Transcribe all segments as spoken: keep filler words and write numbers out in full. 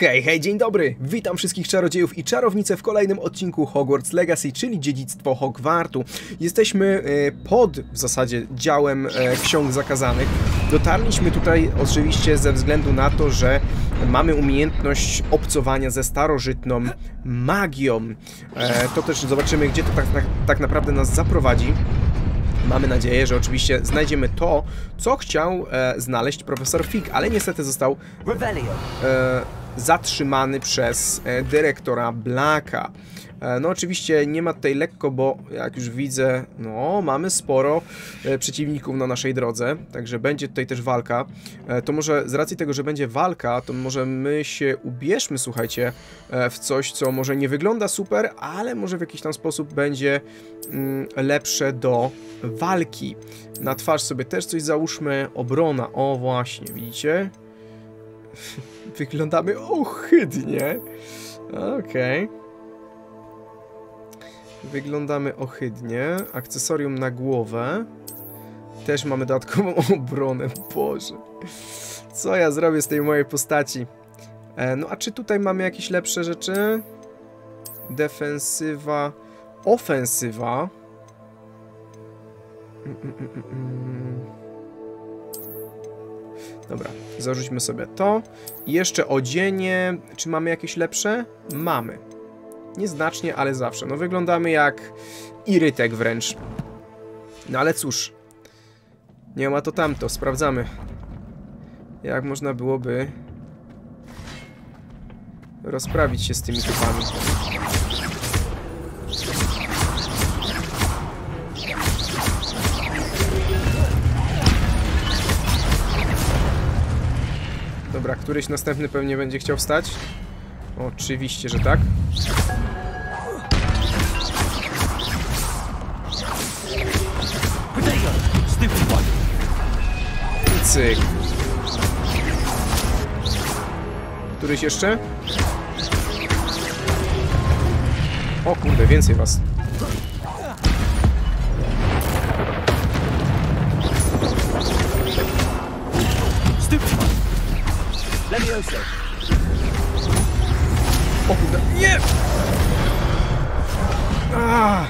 Hej, hej, dzień dobry! Witam wszystkich czarodziejów i czarownice w kolejnym odcinku Hogwarts Legacy, czyli Dziedzictwo Hogwartu. Jesteśmy pod, w zasadzie, działem ksiąg zakazanych. Dotarliśmy tutaj oczywiście ze względu na to, że mamy umiejętność obcowania ze starożytną magią. To też zobaczymy, gdzie to tak, tak naprawdę nas zaprowadzi. Mamy nadzieję, że oczywiście znajdziemy to, co chciał e, znaleźć profesor Fig, ale niestety został e, zatrzymany przez e, dyrektora Blacka. E, no oczywiście nie ma tutaj lekko, bo jak już widzę, no mamy sporo e, przeciwników na naszej drodze, także będzie tutaj też walka. E, to może z racji tego, że będzie walka, to może my się ubierzmy, słuchajcie, e, w coś, co może nie wygląda super, ale może w jakiś tam sposób będzie mm, lepsze do walki. Na twarz sobie też coś załóżmy. Obrona, o właśnie, widzicie? Wyglądamy ohydnie. Okej. Okay. Wyglądamy ohydnie. Akcesorium na głowę. Też mamy dodatkową obronę. Boże. Co ja zrobię z tej mojej postaci? E, no a czy tutaj mamy jakieś lepsze rzeczy? Defensywa. Ofensywa. Dobra, zarzućmy sobie to. Jeszcze odzienie. Czy mamy jakieś lepsze? Mamy. Nieznacznie, ale zawsze. No wyglądamy jak irytek wręcz. No ale cóż. Nie ma to tamto. Sprawdzamy. Jak można byłoby rozprawić się z tymi typami. Dobra, któryś następny pewnie będzie chciał wstać. Oczywiście, że tak. Cyk. Któryś jeszcze? O kurde, więcej was. O kurde, nie! Aaaa!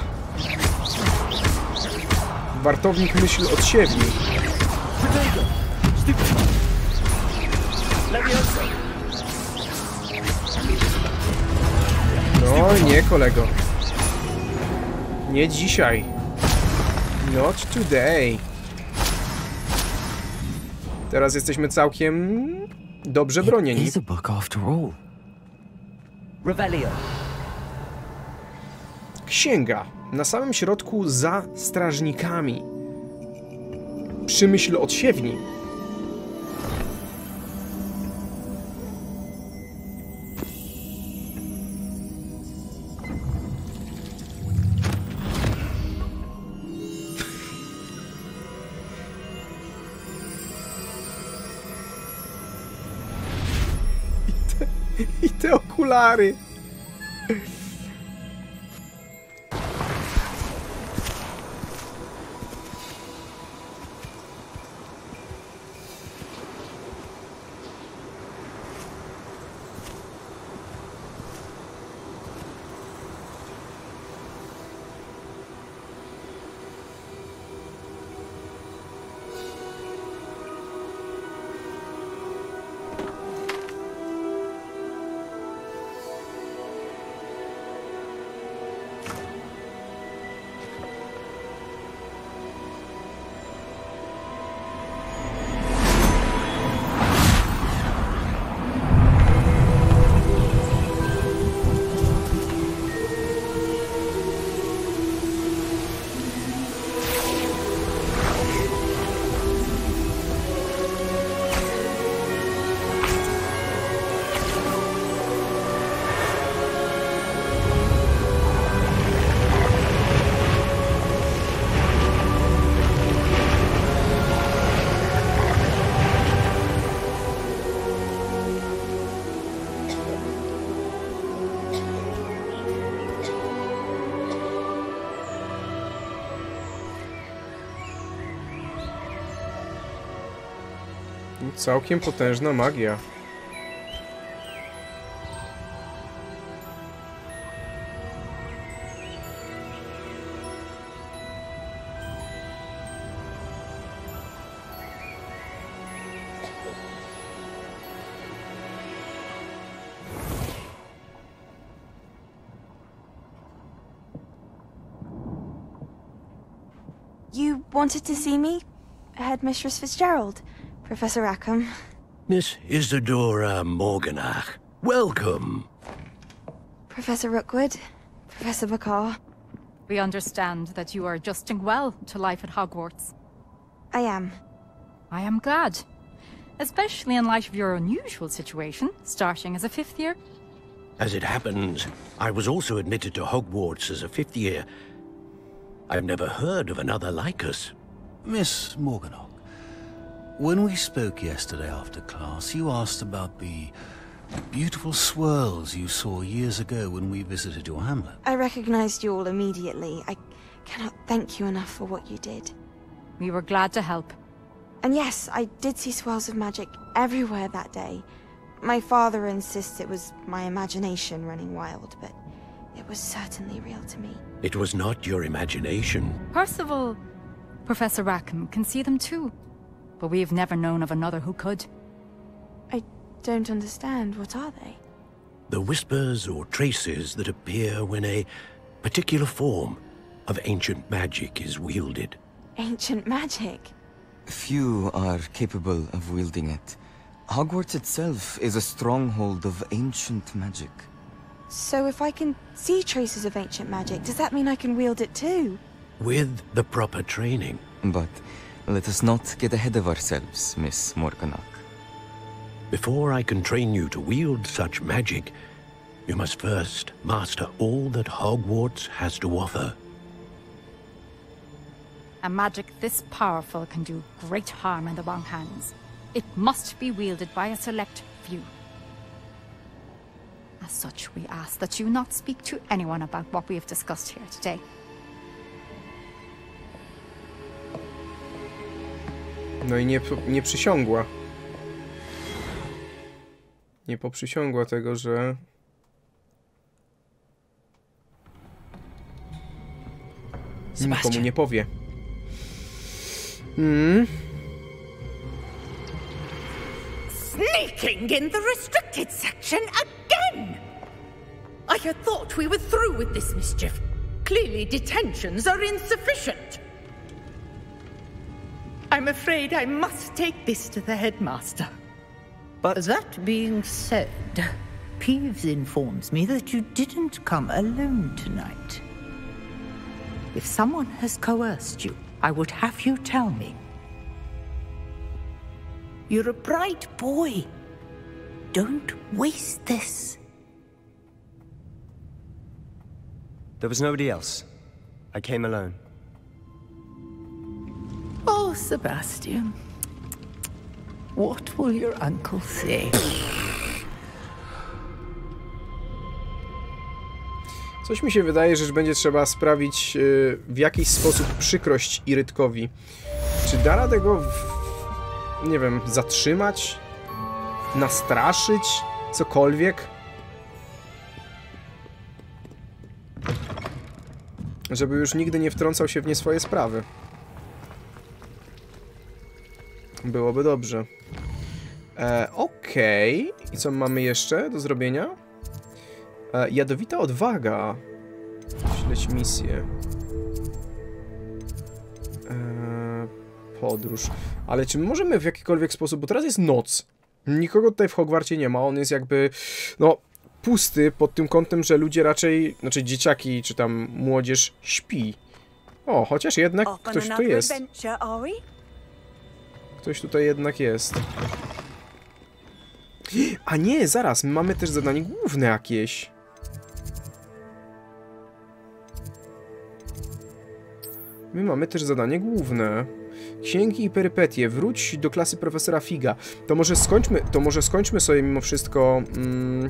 Wartownik myśl od siebie. No nie, kolego. Nie dzisiaj. Not today. Teraz jesteśmy całkiem... dobrze bronieni. Księga. Na samym środku za strażnikami. Przymyśl od siewni. Okulary. Całkiem potężna magia. You wanted to see me? Headmistress Fitzgerald, Professor Rackham. Miss Isadora Morganach, welcome. Professor Rookwood, Professor Bacall. We understand that you are adjusting well to life at Hogwarts. I am. I am glad. Especially in light of your unusual situation, starting as a fifth year. As it happens, I was also admitted to Hogwarts as a fifth year. I've never heard of another like us. Miss Morganach, when we spoke yesterday after class, you asked about the beautiful swirls you saw years ago when we visited your hamlet. I recognized you all immediately. I cannot thank you enough for what you did. We were glad to help. And yes, I did see swirls of magic everywhere that day. My father insists it was my imagination running wild, but it was certainly real to me. It was not your imagination. Percival, Professor Rackham can see them too, but we have never known of another who could. I don't understand. What are they? The whispers or traces that appear when a particular form of ancient magic is wielded. Ancient magic? Few are capable of wielding it. Hogwarts itself is a stronghold of ancient magic. So if I can see traces of ancient magic, does that mean I can wield it too? With the proper training. But let us not get ahead of ourselves, Miss Morganach. Before I can train you to wield such magic, you must first master all that Hogwarts has to offer. A magic this powerful can do great harm in the wrong hands. It must be wielded by a select few. As such, we ask that you not speak to anyone about what we have discussed here today. No i nie, nie przysiągła. Nie poprzysiągła tego, że... nikomu nie powie. Mm. Sneaking in the restricted section again! I had thought we were through with this mischief. Clearly detentions are insufficient. I'm afraid I must take this to the headmaster. But that being said, Peeves informs me that you didn't come alone tonight. If someone has coerced you, I would have you tell me. You're a bright boy. Don't waste this. There was nobody else. I came alone. Oh, Sebastian. What will your uncle say? Coś mi się wydaje, że będzie trzeba sprawić yy, w jakiś sposób przykrość Irydkowi. Czy da radę go... W... nie wiem, zatrzymać? Nastraszyć? Cokolwiek? Żeby już nigdy nie wtrącał się w nie swoje sprawy. Byłoby dobrze. E, Okej. Okay. I co mamy jeszcze do zrobienia? E, jadowita odwaga. Śledź misję. E, podróż. Ale czy możemy w jakikolwiek sposób, bo teraz jest noc. Nikogo tutaj w Hogwarcie nie ma, on jest jakby, no, pusty pod tym kątem, że ludzie raczej, znaczy dzieciaki czy tam młodzież śpi. O, chociaż jednak ktoś tu jest. Ktoś tutaj jednak jest. A nie, zaraz, mamy też zadanie główne jakieś. My mamy też zadanie główne. Księgi i perypetie. Wróć do klasy profesora Figa. To może skończmy, to może skończmy sobie mimo wszystko mm,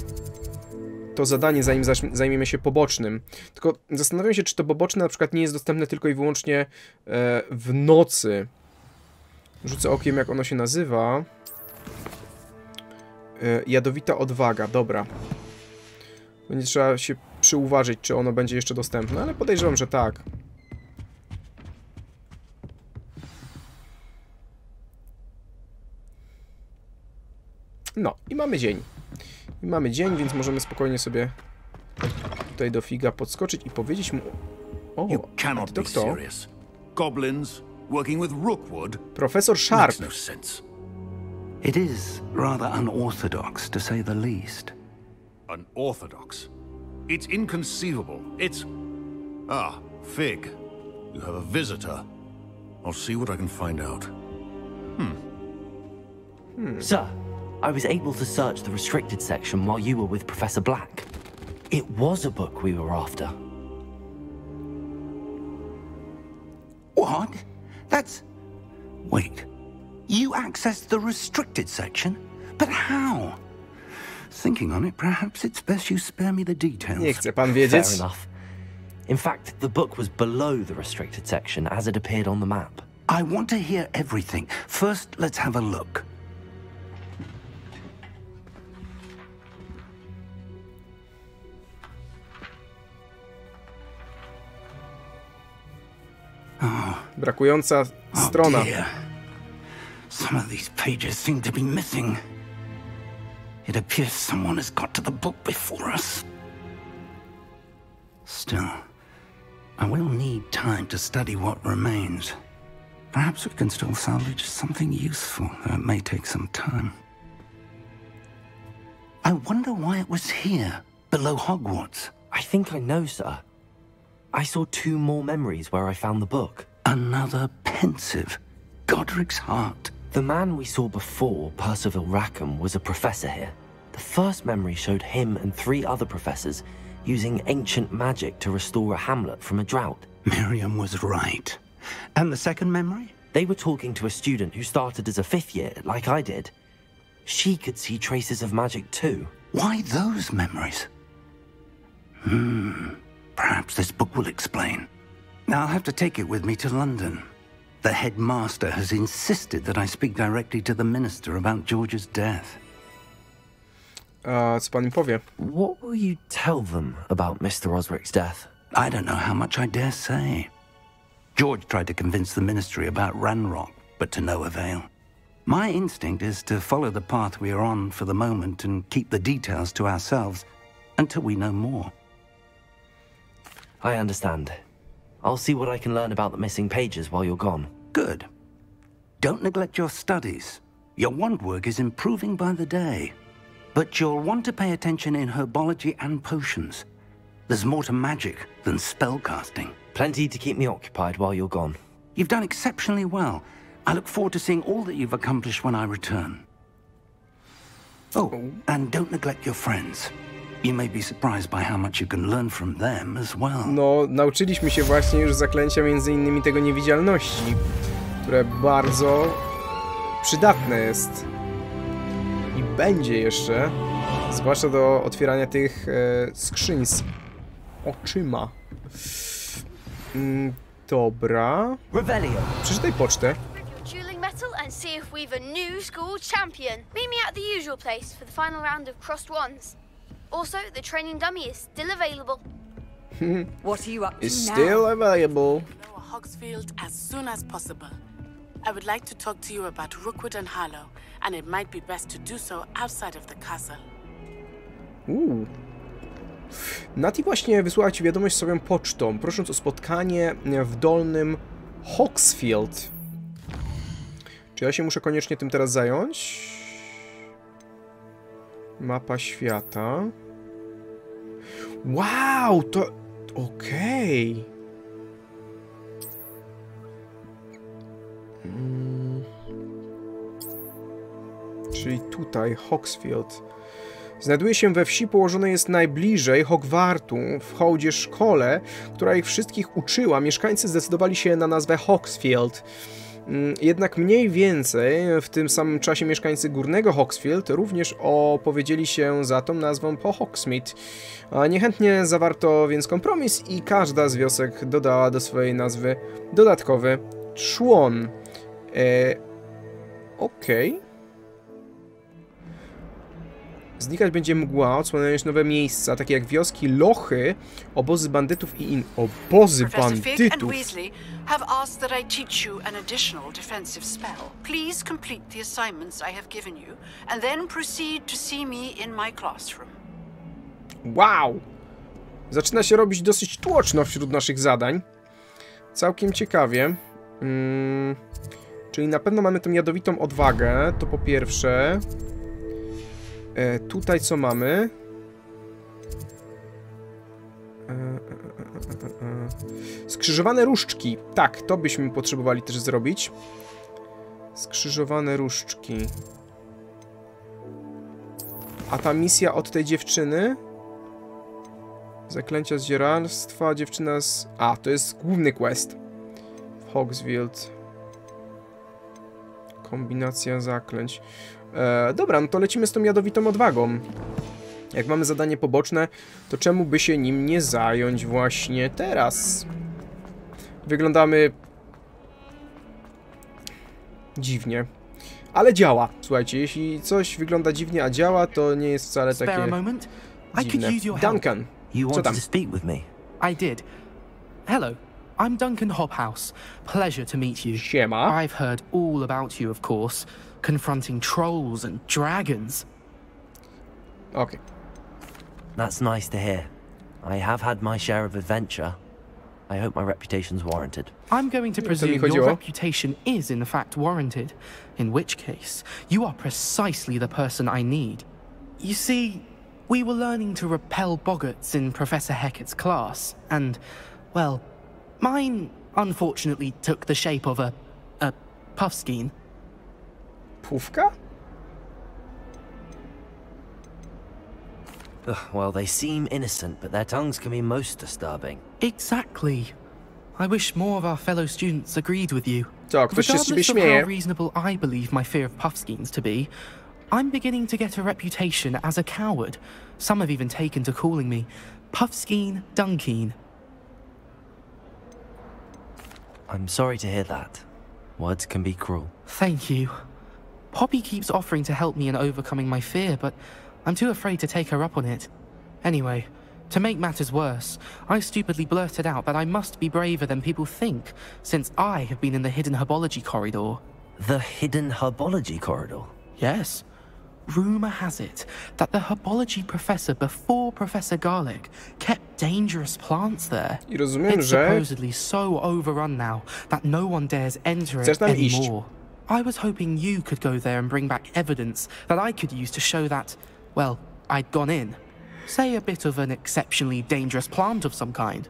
to zadanie, zanim zajmiemy się pobocznym. Tylko zastanawiam się, czy to poboczne na przykład nie jest dostępne tylko i wyłącznie e, w nocy. Rzucę okiem, jak ono się nazywa. E, jadowita odwaga. Dobra. Będzie trzeba się przyuważyć, czy ono będzie jeszcze dostępne, ale podejrzewam, że tak. No, i mamy dzień. I mamy dzień, więc możemy spokojnie sobie tutaj do Figa podskoczyć i powiedzieć mu... O, a ty to kto? goblins, working with Rookwood. Professor Sharp. Makes no sense. It is rather unorthodox, to say the least. Unorthodox? It's inconceivable. It's... Ah, Fig. You have a visitor. I'll see what I can find out. Hmm. Hmm. Sir, I was able to search the restricted section while you were with Professor Black. It was a book we were after. What? That's... Wait. You accessed the restricted section? But how? Thinking on it, perhaps it's best you spare me the details. Nie chce pan wiedzieć. Fair enough. In fact, the book was below the restricted section, as it appeared on the map. I want to hear everything. First, let's have a look. Oh. Brakująca strona. Oh dear. Some of these pages seem to be missing. It appears someone has got to the book before us. Still, I will need time to study what remains. Perhaps we can still salvage something useful, though it may take some time. I wonder why it was here, below Hogwarts. I think I know, sir. I saw two more memories where I found the book. Another pensive, Godric's heart. The man we saw before, Percival Rackham, was a professor here. The first memory showed him and three other professors using ancient magic to restore a hamlet from a drought. Miriam was right. And the second memory? They were talking to a student who started as a fifth year, like I did. She could see traces of magic too. Why those memories? Hmm. Perhaps this book will explain. Now I'll have to take it with me to London. The headmaster has insisted that I speak directly to the minister about George's death. Uh, co pan im powie? What will you tell them about Mister Osric's death? I don't know how much I dare say. George tried to convince the ministry about Ranrok, but to no avail. My instinct is to follow the path we are on for the moment and keep the details to ourselves until we know more. I understand. I'll see what I can learn about the missing pages while you're gone. Good. Don't neglect your studies. Your wand work is improving by the day. But you'll want to pay attention in herbology and potions. There's more to magic than spellcasting. Plenty to keep me occupied while you're gone. You've done exceptionally well. I look forward to seeing all that you've accomplished when I return. Oh, and don't neglect your friends. You may be surprised by how much you can learn from them as well. No, nauczyliśmy się właśnie już zaklęcia, między innymi tego niewidzialności, które bardzo przydatne jest. I będzie jeszcze, zwłaszcza do otwierania tych e, skrzyń z oczyma. Mm, dobra. Revelio. Przeczytaj pocztę. Also, the training dummy is still available. What are you up to now? It's still available. Below Hawksfield as soon as possible. I would like to talk to you about Rookwood and Harlow, and it might be best to do so outside of the castle. Ooh. Naty właśnie wysłała ci wiadomość swoją pocztą, prosząc o spotkanie w dolnym Hawksfield. Czy ja się muszę koniecznie tym teraz zająć? Mapa świata. Wow, to... Okej. Okay. Hmm. Czyli tutaj, Hawksfield. Znajduje się we wsi, położonej jest najbliżej Hogwartu, w hołdzie szkole, która ich wszystkich uczyła. Mieszkańcy zdecydowali się na nazwę Hawksfield. Jednak mniej więcej w tym samym czasie mieszkańcy górnego Hawksfield również opowiedzieli się za tą nazwą po Hawksmith. Niechętnie zawarto więc kompromis i każda z wiosek dodała do swojej nazwy dodatkowy człon. E, Okej. Okay. Znikać będzie mgła, odsłaniając nowe miejsca, takie jak wioski, lochy, obozy bandytów i in... Obozy bandytów! Wow! Zaczyna się robić dosyć tłoczno wśród naszych zadań. Całkiem ciekawie. Hmm, czyli na pewno mamy tą jadowitą odwagę, to po pierwsze. E, tutaj co mamy? E, e, e, e. Skrzyżowane różdżki. Tak, to byśmy potrzebowali też zrobić. Skrzyżowane różdżki. A ta misja od tej dziewczyny? Zaklęcia zdzieralstwa, dziewczyna z... A, to jest główny quest. W Hawksfield. Kombinacja zaklęć. E, dobra, no to lecimy z tą jadowitą odwagą. Jak mamy zadanie poboczne, to czemu by się nim nie zająć właśnie teraz? Wyglądamy... dziwnie. Ale działa. Słuchajcie, jeśli coś wygląda dziwnie, a działa, to nie jest wcale takie dziwne. Duncan, co tam? I did. Hello, I'm Duncan Hobhouse. Pleasure to meet you. Siema. I've heard all about you, of course. Confronting trolls and dragons. Okay. That's nice to hear. I have had my share of adventure. I hope my reputation's warranted. I'm going to presume your reputation is in fact warranted, in which case you are precisely the person I need. You see, we were learning to repel boggarts in Professor Hecate's class, and, well, mine unfortunately took the shape of a, a puffskein. Pufka? Ugh, well, they seem innocent, but their tongues can be most disturbing. Exactly. I wish more of our fellow students agreed with you. Regardless of how reasonable I believe my fear of puffskeins to be, I'm beginning to get a reputation as a coward. Some have even taken to calling me Puffskein Dunkeen. I'm sorry to hear that. Words can be cruel. Thank you. Poppy keeps offering to help me in overcoming my fear, but I'm too afraid to take her up on it. Anyway, to make matters worse, I stupidly blurted out that I must be braver than people think, since I have been in the hidden herbology corridor. The hidden herbology corridor? Yes. Rumor has it that the herbology professor before Professor Garlic kept dangerous plants there. I rozumiem, it's że... supposedly so overrun now that no one dares enter it anymore. I was hoping you could go there and bring back evidence that I could use to show that... well, I'd gone in. Say a bit of an exceptionally dangerous plant of some kind.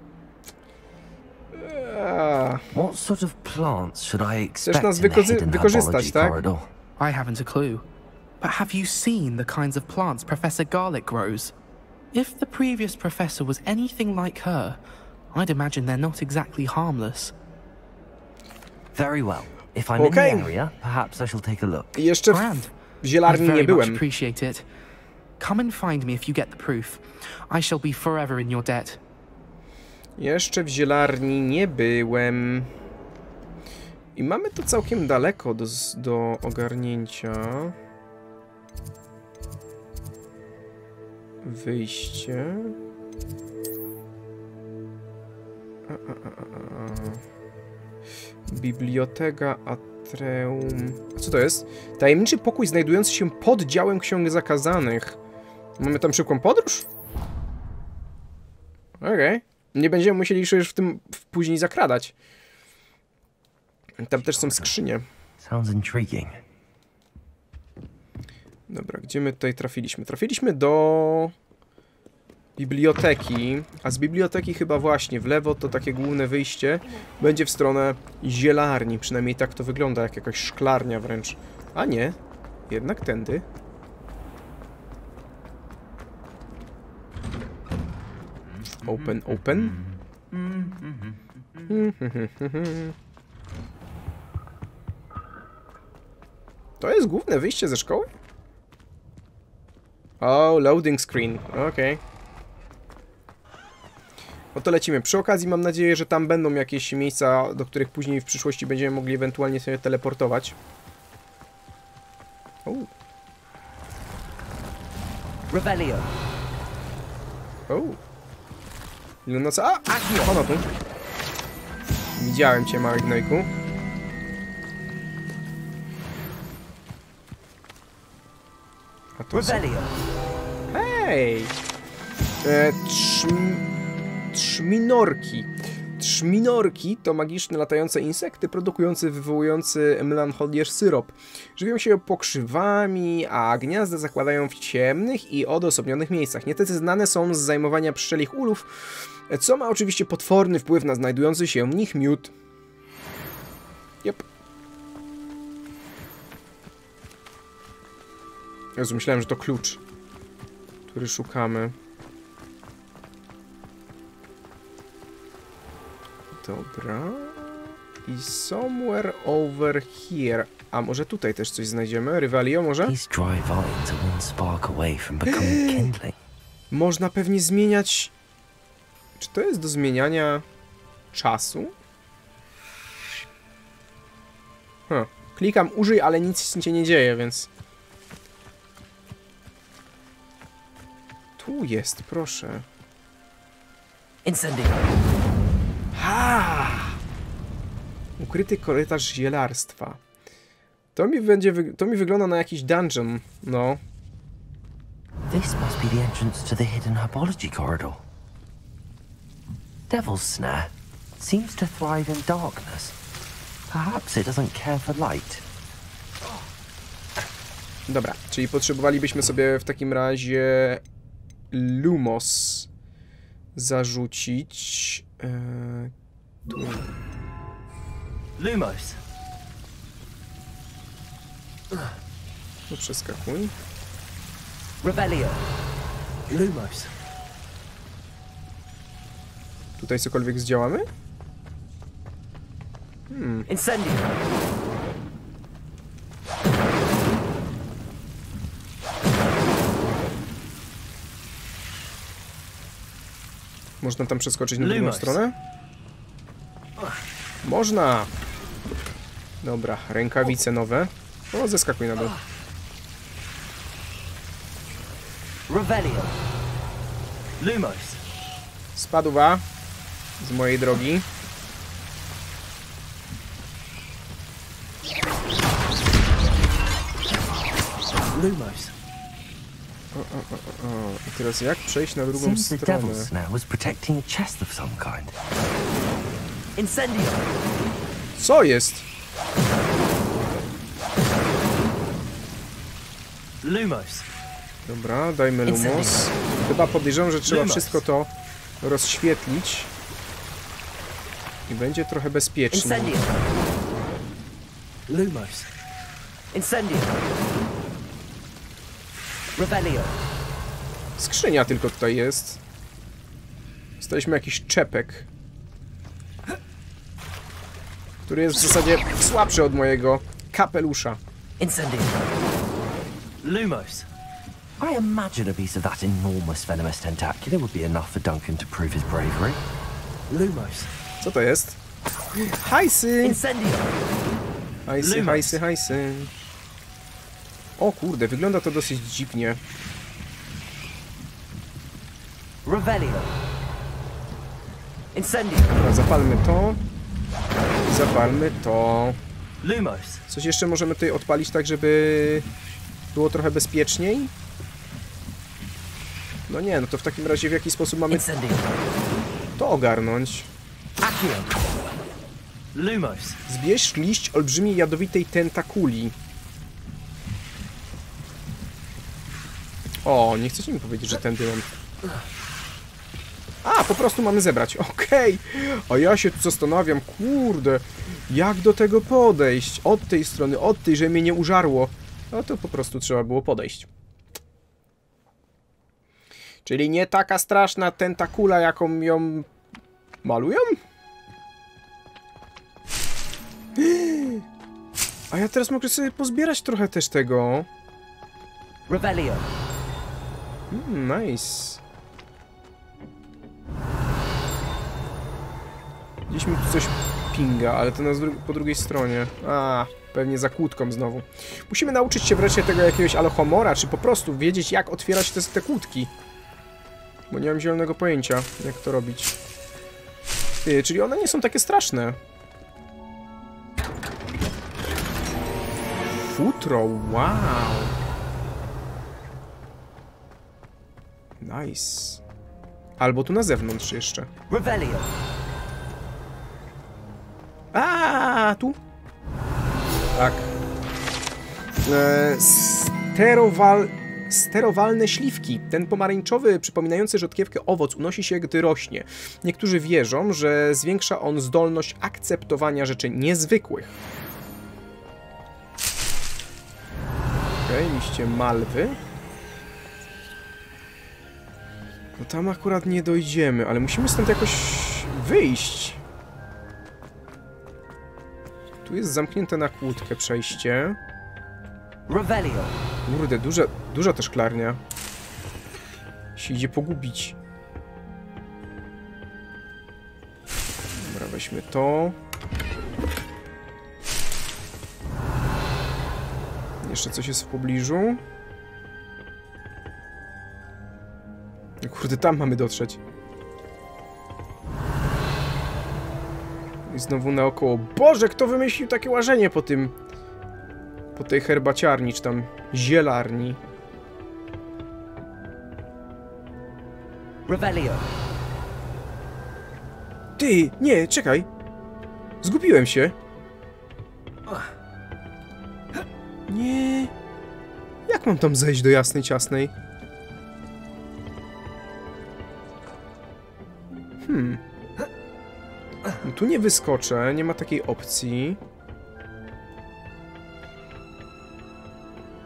Uh, what sort of plants should I expect in the hidden herbology corridor? I haven't a clue. But have you seen the kinds of plants Professor Garlic grows? If the previous professor was anything like her, I'd imagine they're not exactly harmless. Very well. If I'm okay. in the area, perhaps I shall take a look. Jeszcze w zielarni nie byłem. Appreciate it. Come and find me if you get the proof. I shall be forever in your debt. Jeszcze w zielarni nie byłem. I mamy to całkiem daleko do, do ogarnięcia. Wyjście. A, a, a, a. Biblioteka Atreum. Co to jest? Tajemniczy pokój znajdujący się pod działem ksiąg zakazanych. Mamy tam szybką podróż? Okej. Okay. Nie będziemy musieli się już w tym później zakradać. Tam też są skrzynie. Sounds intriguing. Dobra, gdzie my tutaj trafiliśmy? Trafiliśmy do biblioteki, a z biblioteki chyba właśnie w lewo to takie główne wyjście będzie w stronę zielarni. Przynajmniej tak to wygląda, jak jakaś szklarnia wręcz. A nie, jednak tędy. Open, open. To jest główne wyjście ze szkoły? O, oh, loading screen, okej. Okay. No to lecimy. Przy okazji mam nadzieję, że tam będą jakieś miejsca, do których później w przyszłości będziemy mogli ewentualnie sobie teleportować. O. Revelio. O. Ile nocy? A! Ono tu. Widziałem cię, mały gnojku. A tu są... Hej! E, Trzminorki. Trzminorki to magiczne latające insekty produkujące wywołujący melancholię syrop. Żywią się pokrzywami, a gniazda zakładają w ciemnych i odosobnionych miejscach. Niestety znane są z zajmowania pszczelich ulów, co ma oczywiście potworny wpływ na znajdujący się w nich miód. Yep. Jezu, myślałem, że to klucz, który szukamy. Dobra. I somewhere over here. A może tutaj też coś znajdziemy? Revelio może? Można pewnie zmieniać... Czy to jest do zmieniania czasu? Huh. Klikam użyj, ale nic się nie dzieje, więc... Tu jest, proszę. Incendio. Ha! Ukryty korytarz zielarstwa. To mi będzie, to mi wygląda na jakiś dungeon, no. This must be the entrance to the hidden herbology corridor. Devil's snare seems to thrive in darkness. Perhaps it doesn't care for light. Dobra, czyli potrzebowalibyśmy sobie w takim razie Lumos zarzucić. Eee, tu. Lumos. No przeskakuj. Revelio. Lumos. Tutaj cokolwiek zdziałamy? Hmm. Incendio. Można tam przeskoczyć na drugą stronę? Można! Dobra, rękawice nowe. O, zeskakuj na dół. Spadła z mojej drogi. O, o, o, o. I teraz jak przejść na drugą stronę? Co jest? Lumos. Dobra, dajmy Lumos. Chyba podejrzewam, że trzeba wszystko to rozświetlić. I będzie trochę bezpieczniej. Lumos. Incendio. Revelio. Skrzynia tylko tutaj jest. Dostaliśmy jakiś czepek, który jest w zasadzie słabszy od mojego kapelusza. Incendio. Lumos. I imagine a piece of that enormous venomous tentacula would be enough for Duncan to prove his bravery. Lumos. Co to jest? Hajsy! Incendio. Hajsy, hajsy, hajsy. O kurde, wygląda to dosyć dziwnie. Revelio. Incendio. Dobra, zapalmy to. Zapalmy to. Lumos. Coś jeszcze możemy tutaj odpalić tak, żeby było trochę bezpieczniej? No nie, no to w takim razie w jaki sposób mamy Incendio. To ogarnąć? Accio. Lumos. Zbierz liść olbrzymiej jadowitej tentakuli. O, nie chcecie mi powiedzieć, że tędy mam... A, po prostu mamy zebrać, okej! Okay. A ja się tu zastanawiam, kurde, jak do tego podejść? Od tej strony, od tej, że mnie nie użarło. No to po prostu trzeba było podejść. Czyli nie taka straszna tentakula, jaką ją malują? A ja teraz mogę sobie pozbierać trochę też tego. Revelio. Mm, nice. Gdzieś mi tu coś pinga, ale to nas dru po drugiej stronie. A, pewnie za kłódką znowu. Musimy nauczyć się wreszcie tego jakiegoś alohomora, czy po prostu wiedzieć, jak otwierać te, te kłódki. Bo nie mam zielonego pojęcia, jak to robić. Ty, czyli one nie są takie straszne. Futro, wow. Nice. Albo tu na zewnątrz jeszcze. Revelio. A tu? Tak. E, sterowal... Sterowalne śliwki. Ten pomarańczowy, przypominający rzodkiewkę owoc unosi się, gdy rośnie. Niektórzy wierzą, że zwiększa on zdolność akceptowania rzeczy niezwykłych. Okej, okay, liście malwy. No tam akurat nie dojdziemy, ale musimy stąd jakoś wyjść. Tu jest zamknięte na kłódkę przejście. Revelio. Kurde, duża, duża też szklarnia. Się idzie pogubić. Dobra, weźmy to. Jeszcze coś jest w pobliżu. Kurde, tam mamy dotrzeć. I znowu naokoło. Boże, kto wymyślił takie łażenie po tym... po tej herbaciarni, czy tam zielarni. Revelio. Ty, nie, czekaj. Zgubiłem się. Nie. Jak mam tam zejść do jasnej, ciasnej? Hmm. No, tu nie wyskoczę, nie ma takiej opcji.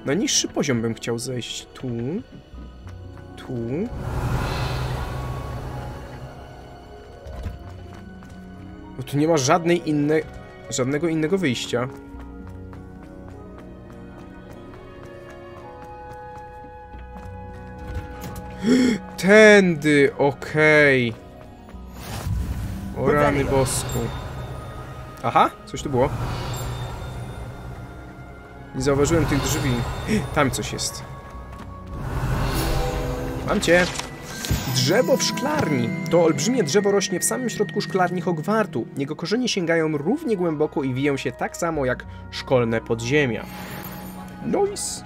Na niższy poziom bym chciał zejść. Tu. Tu. Bo tu nie ma żadnej innej... żadnego innego wyjścia. Tędy! Okej. Okay. O rany bosku. Aha! Coś tu było. Nie zauważyłem tych drzwi. Tam coś jest. Mam cię. Drzewo w szklarni. To olbrzymie drzewo rośnie w samym środku szklarni Hogwartu. Jego korzenie sięgają równie głęboko i wiją się tak samo jak szkolne podziemia. Nois.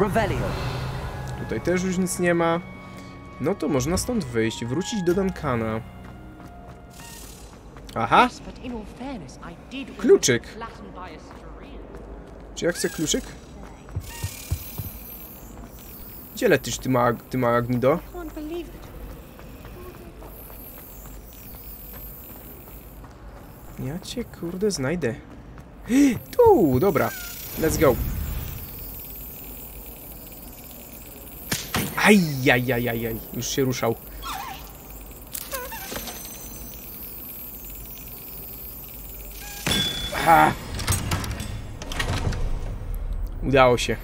Revelio. Tutaj też już nic nie ma. No to można stąd wyjść, wrócić do Duncana. Aha! Kluczyk! Czy ja chcę kluczyk? Gdzie lecisz, ty ma, ty ma Agnido? Ja cię kurde znajdę. Tu! Dobra, let's go! Ajajajajaj, już się ruszał. Aha. Udało się.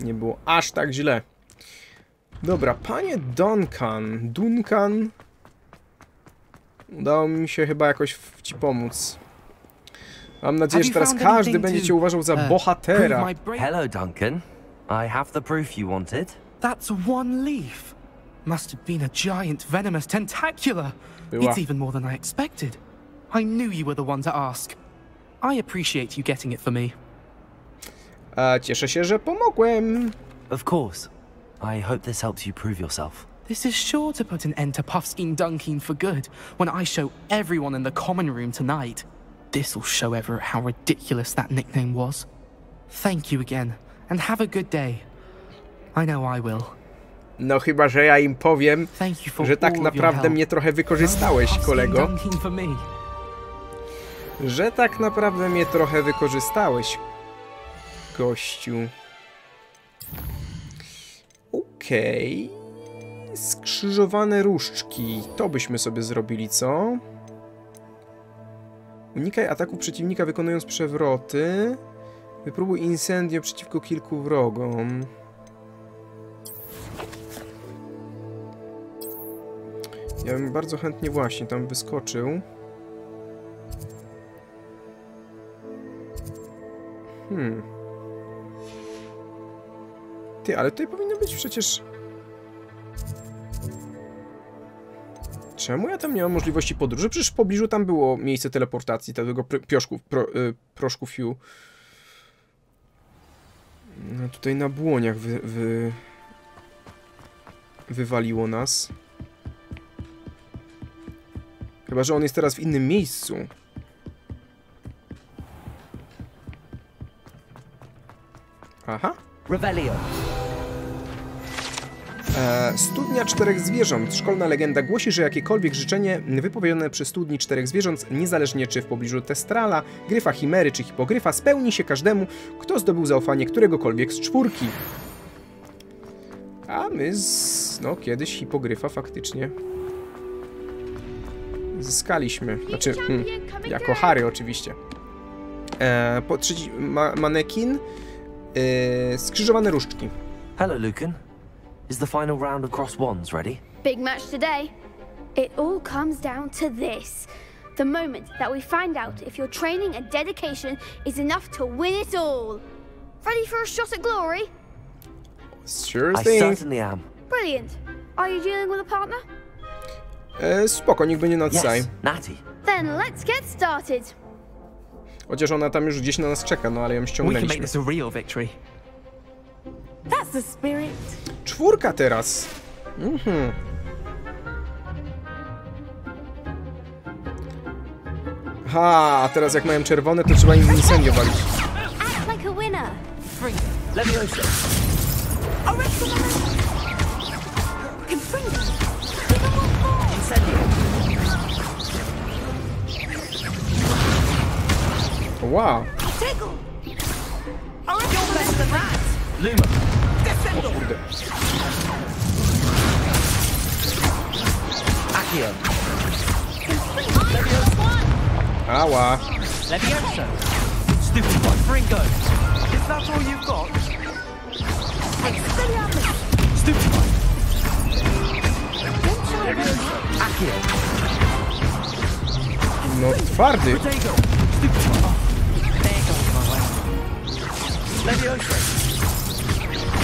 Nie było aż tak źle. Dobra, panie Duncan. Duncan. Udało mi się chyba jakoś ci pomóc. Mam nadzieję, że teraz każdy będzie cię uważał za bohatera. Hello, Duncan. I have the proof you wanted. That's one leaf. Must have been a giant venomous tentacula. It's even more than I expected. I knew you were the one to ask. I appreciate you getting it for me. A cieszę się, że pomogłem. Of course. I hope this helps you prove yourself. This is sure to put an end to puffskein Duncan for good when I show everyone in the common room tonight. This'll show everyone how ridiculous that nickname was. Thank you again, and have a good day. I know I will. No chyba, że ja im powiem, że tak naprawdę mnie trochę wykorzystałeś, kolego. Że tak naprawdę mnie trochę wykorzystałeś, gościu. Okej. Okay. Skrzyżowane różdżki. To byśmy sobie zrobili, co? Unikaj ataków przeciwnika, wykonując przewroty. Wypróbuj incendio przeciwko kilku wrogom. Ja bym bardzo chętnie właśnie tam wyskoczył. Hmm. Ty, ale tutaj powinno być przecież... Czemu ja tam nie mam możliwości podróży? Przecież w pobliżu tam było miejsce teleportacji, tego pioszków, pro, y, proszku fiu. No, tutaj na błoniach wy, wy, wywaliło nas. Chyba że on jest teraz w innym miejscu. Aha. Revelio. E, Studnia Czterech Zwierząt. Szkolna legenda głosi, że jakiekolwiek życzenie wypowiedziane przy Studni Czterech Zwierząt, niezależnie czy w pobliżu Testrala, Gryfa Chimery czy Hipogryfa, spełni się każdemu, kto zdobył zaufanie któregokolwiek z czwórki. A my z... no kiedyś Hipogryfa faktycznie zyskaliśmy. Znaczy, hmm, jako Harry oczywiście. E, po trzeci ma manekin. E, skrzyżowane różdżki. Hello, Lucan. Is the final round of cross wands ready? Big match today. It all comes down to this. The moment that we find out if your training and dedication is enough to win it all. Ready for a shot at glory? Sure thing. I certainly am. Brilliant. Are you dealing with a partner? E, spoko, nikt będzie na odsaj. Yes, Naty. Then let's get started. Chociaż ona tam już gdzieś na nas czeka, no ale ją ściągnęliśmy. We can make this a real victory. That's the spirit. Czwórka teraz. Mhm. Ha, a teraz jak mają czerwone, to trzeba im incendio walić. Wow. O kurde. Ała. No twardy.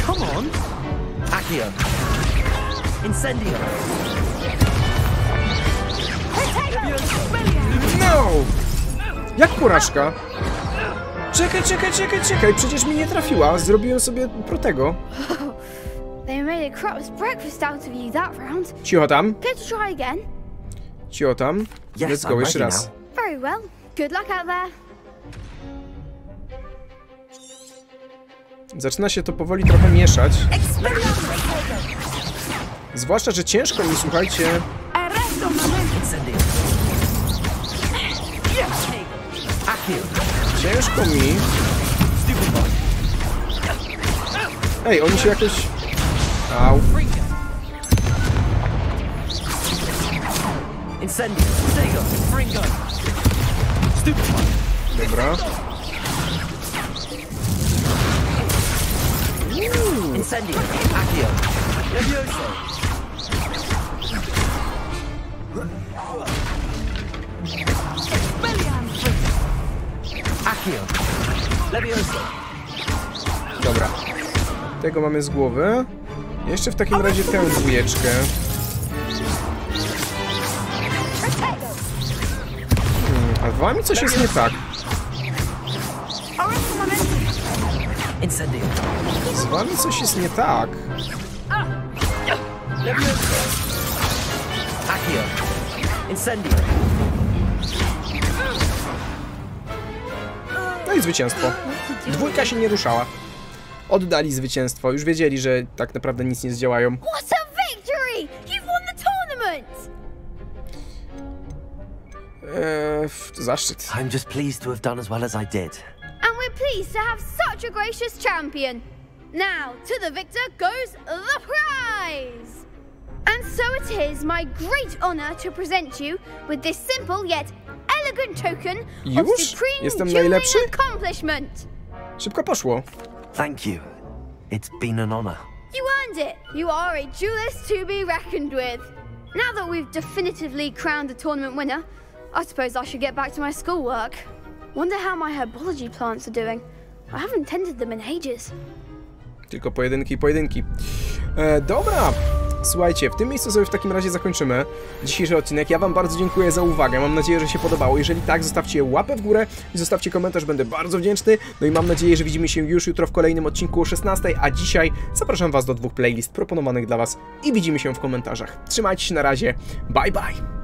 Come on. Accio. Incendio. No! Jak porażka? Czekaj, czekaj, czekaj, czekaj. Przecież mi nie trafiła. Zrobiłem sobie protego. Cicho tam. Cicho tam. Let's go, jeszcze raz. Very well. Good luck out there. Zaczyna się to powoli trochę mieszać. Zwłaszcza, że ciężko mi, słuchajcie. Ciężko mi. Ej, oni się jakoś... Au. Dobra. Incendio, accio, levioso. Accio, levioso. Dobra. Tego mamy z głowy. Jeszcze w takim razie tę dwójeczkę. Hmm, a z wami coś jest nie tak. Z wami coś jest nie tak. No i zwycięstwo. Dwójka się nie ruszała. Oddali zwycięstwo. Już wiedzieli, że tak naprawdę nic nie zdziałają. Eee, to zaszczyt. I'm just pleased to have done as well as I did. Pleased to have such a gracious champion. Now, to the victor goes the prize. And so it is my great honor to present you with this simple yet elegant token of supreme jubilant accomplishment. Szybko poszło. Thank you. It's been an honor. You earned it. You are a duelist to be reckoned with. Now that we've definitively crowned the tournament winner, I suppose I should get back to my schoolwork. Wonder how my herbology plants are doing. I haven't tended them in ages. Tylko pojedynki, pojedynki. E, dobra, Słuchajcie, w tym miejscu sobie w takim razie zakończymy dzisiejszy odcinek. Ja wam bardzo dziękuję za uwagę, mam nadzieję, że się podobało. Jeżeli tak, zostawcie łapę w górę i zostawcie komentarz, będę bardzo wdzięczny. No i mam nadzieję, że widzimy się już jutro w kolejnym odcinku o szesnastej, a dzisiaj zapraszam was do dwóch playlist proponowanych dla was i widzimy się w komentarzach. Trzymajcie się, na razie, bye bye!